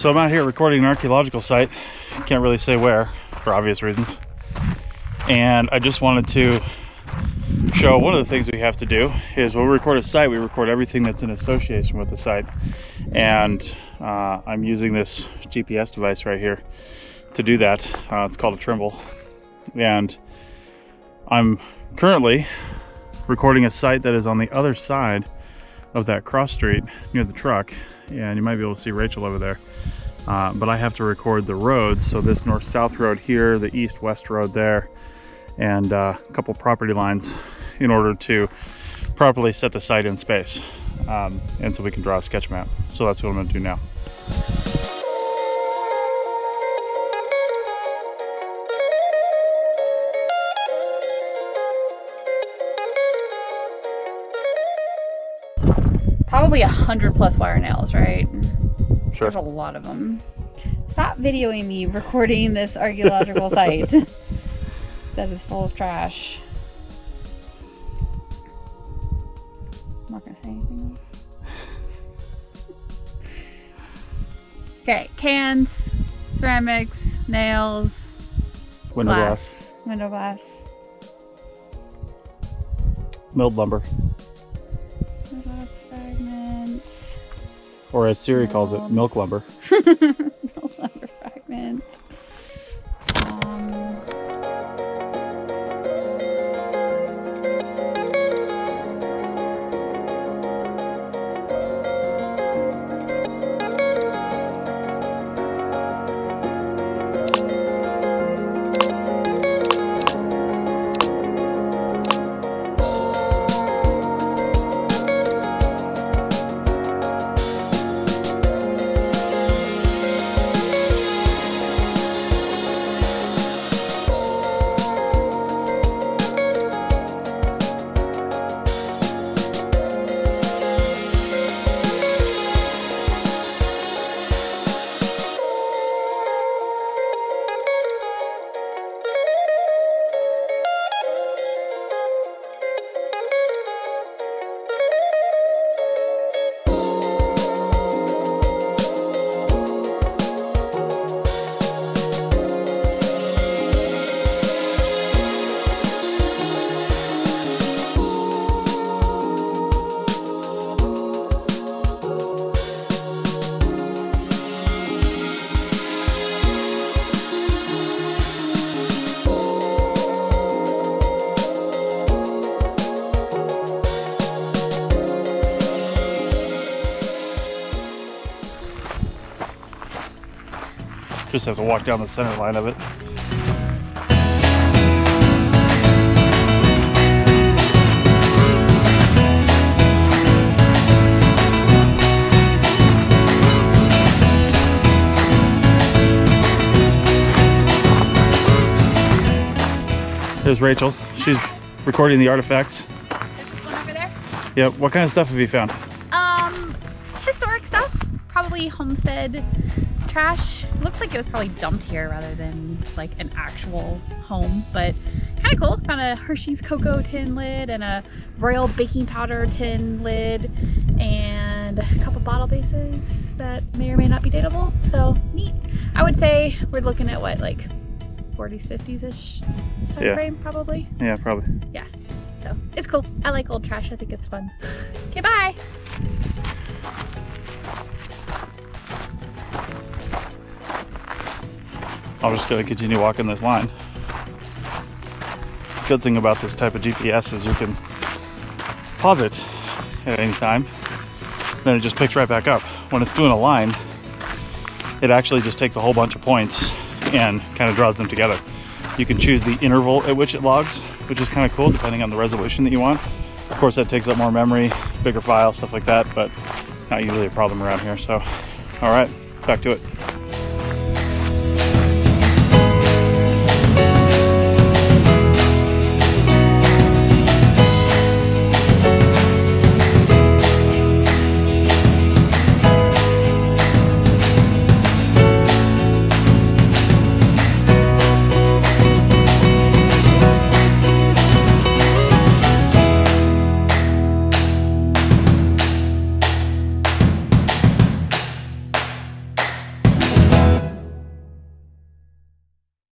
So I'm out here recording an archaeological site. Can't really say where, for obvious reasons. And I just wanted to show one of the things we have to do is when we record a site, we record everything that's in association with the site. And I'm using this GPS device right here to do that. It's called a Trimble. And I'm currently recording a site that is on the other side of that cross street near the truck. And you might be able to see Rachel over there. But I have to record the roads. So this north-south road here, the east-west road there, and a couple property lines in order to properly set the site in space. And so we can draw a sketch map. So that's what I'm gonna do now. Probably 100+ wire nails, right? Sure. There's a lot of them. Stop videoing me recording this archaeological site that is full of trash. I'm not gonna say anything else. Okay, cans, ceramics, nails, window glass, milled lumber. Fragments. Or as Siri calls it, milk lumber. Milk lumber fragments. Just have to walk down the center line of it. There's Rachel. She's recording the artifacts. There's one over there? Yeah, what kind of stuff have you found? Historic stuff. Probably homestead trash. Looks like it was probably dumped here rather than like an actual home, but kind of cool. Found a Hershey's cocoa tin lid and a Royal baking powder tin lid and a couple bottle bases that may or may not be dateable, so neat. I would say we're looking at what, like 40s, 50s-ish time frame probably? Yeah, probably. Yeah, so it's cool. I like old trash. I think it's fun. Okay, bye! I'm just gonna continue walking this line. Good thing about this type of GPS is you can pause it at any time, then it just picks right back up. When it's doing a line, it actually just takes a whole bunch of points and kind of draws them together. You can choose the interval at which it logs, which is kind of cool depending on the resolution that you want. Of course, that takes up more memory, bigger file, stuff like that, but not usually a problem around here. So, all right, back to it.